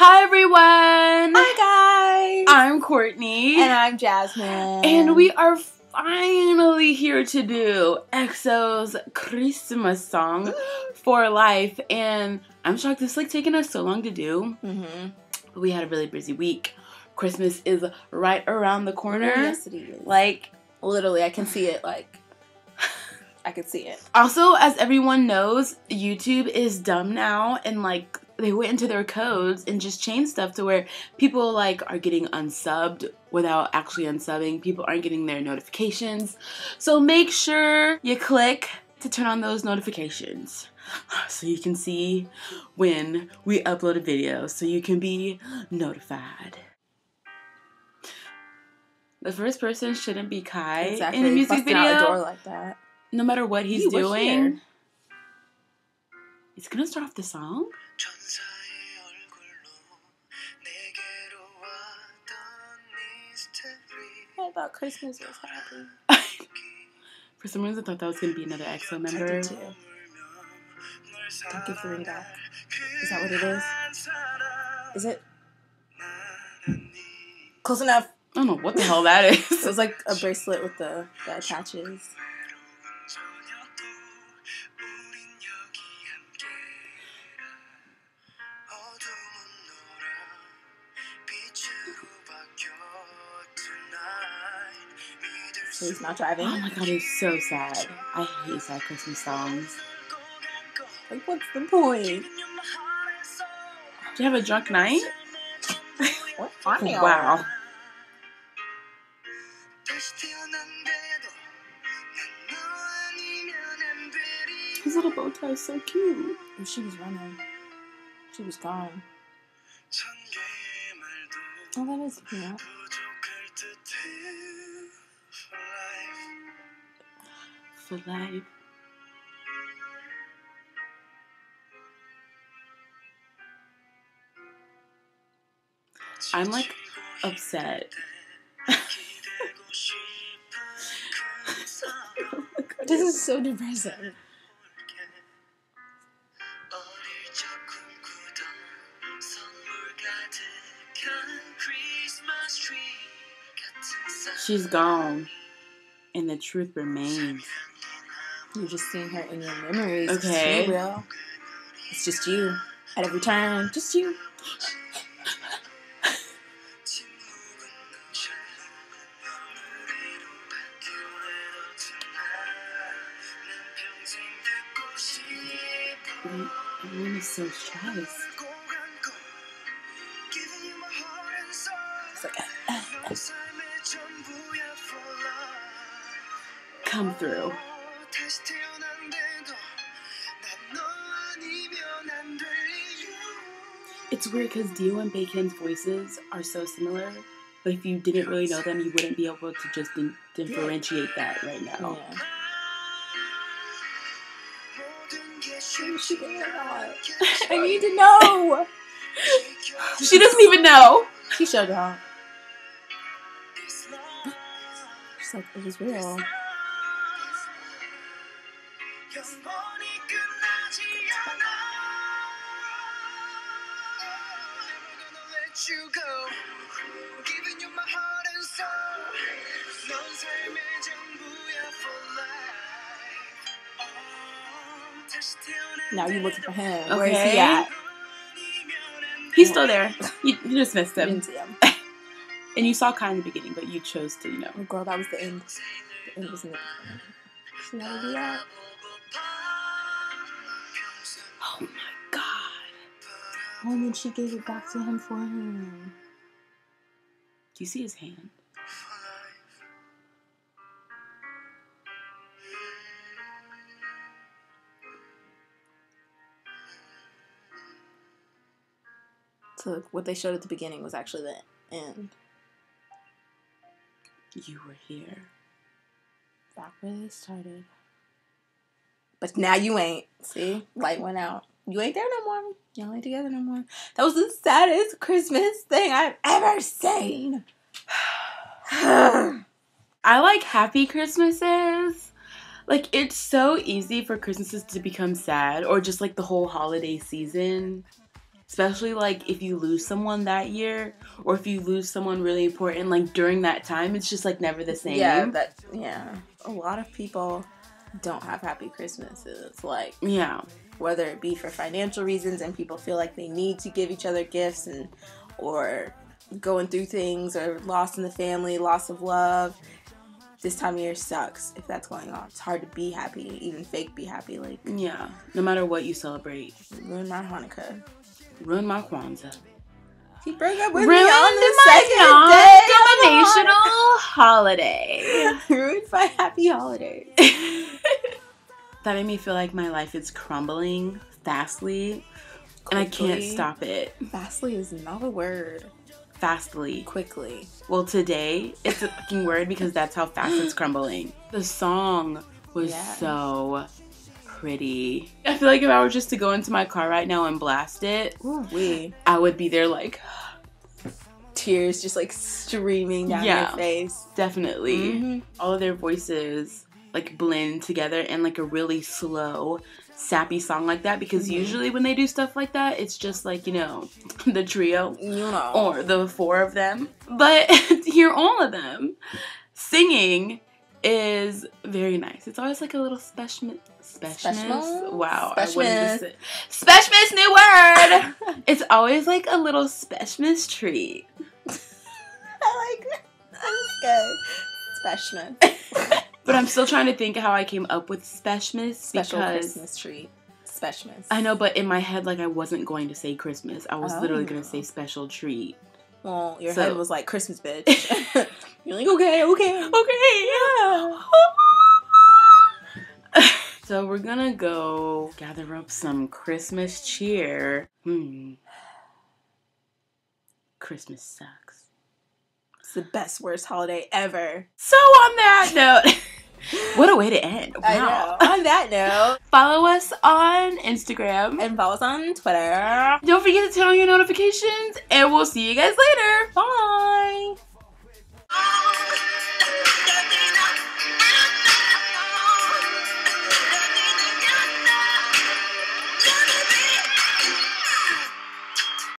Hi everyone! Hi guys! I'm Cortney. And I'm Jasmine. And we are finally here to do EXO's Christmas song for life. And I'm shocked it's like taking us so long to do. But we had a really busy week. Christmas is right around the corner. Yes it is. Like, literally I can see it Also, as everyone knows, YouTube is dumb now and like they went into their codes and just changed stuff to where people like are getting unsubbed without actually unsubbing. People aren't getting their notifications. So make sure you click to turn on those notifications so you can see when we upload a video so you can be notified. The first person shouldn't be Kai in a music video. Out a door like that. No matter what he's doing. He's gonna start off the song. I thought Christmas was happy. For some reason I thought that was gonna be another EXO member. I did too. Thank you for reading that. Is that what it is? Is it? Close enough. I don't know what the hell that is. It was like a bracelet with the patches. So he's not driving. Oh my god, it's so sad. I hate sad Christmas songs. Like, what's the point? Do you have a drunk night? What? Wow. His little bow tie is so cute. And she was running. She was gone. Oh, that is cute. For life. I'm like upset. This is so depressing. She's gone, and the truth remains. You're just seeing her in your memories. Okay. It's real. It's just you. At every turn. Just you. Everyone is so stressed. It's like, come through. It's weird because Dio and Bacon's voices are so similar, but if you didn't really know them, you wouldn't be able to just differentiate that right now. Yeah. I need to know! She doesn't even know! She showed up. She's like, it was real. You go, giving you my heart and soul. No time for life. Now you looking for him. Okay. Where is he at? He's still there. You just missed him. You didn't see him. And you saw Kai in the beginning, but you chose to, you know. Oh girl, that was the end. The end was in the beginning. Oh my god. Oh, and then she gave it back to him for him. Do you see his hand? So what they showed at the beginning was actually the end. You were here. Back where they started. But now you ain't. See? Light went out. You ain't there no more. Y'all ain't together no more. That was the saddest Christmas thing I've ever seen. I like happy Christmases. Like, it's so easy for Christmases to become sad or just like the whole holiday season. especially like if you lose someone that year or if you lose someone really important, like during that time, it's just like never the same. Yeah, a lot of people don't have happy Christmases, like, yeah, whether it be for financial reasons and people feel like they need to give each other gifts, and or going through things, or loss in the family, loss of love. This time of year sucks if that's going on. It's hard to be happy, even fake be happy. Like, yeah, no matter what you celebrate. Ruin my Hanukkah. Ruin my Kwanzaa. He broke up with me on the second day. Denominational holiday. Ruined my happy holidays. That made me feel like my life is crumbling fastly, and I can't stop it. Fastly is not a word. Fastly. Quickly. Well, today, it's a fucking word because that's how fast it's crumbling. The song was so pretty. I feel like if I were just to go into my car right now and blast it, I would be there like... tears just like streaming down your face. Definitely. Mm-hmm. All of their voices like blend together in like a really slow, sappy song like that, because usually when they do stuff like that, it's just like, you know, the trio or the four of them. But to hear all of them singing is very nice. It's always like a little specialness. Wow, specialness. I wanted to say specialness, new word. It's always like a little specialness treat. I like that. That's good. Specialness. But I'm still trying to think how I came up with specialness. Special Christmas treat. Specialness. I know, but in my head, like, I wasn't going to say Christmas. I was literally going to say special treat. Well, your head was like, Christmas, bitch. You're like, okay. Yeah. So we're gonna go gather up some Christmas cheer. Christmas sucks. It's the best, worst holiday ever. So on that note... What a way to end. Wow. I know. On that note, follow us on Instagram. And follow us on Twitter. Don't forget to turn on your notifications, and we'll see you guys later. Bye.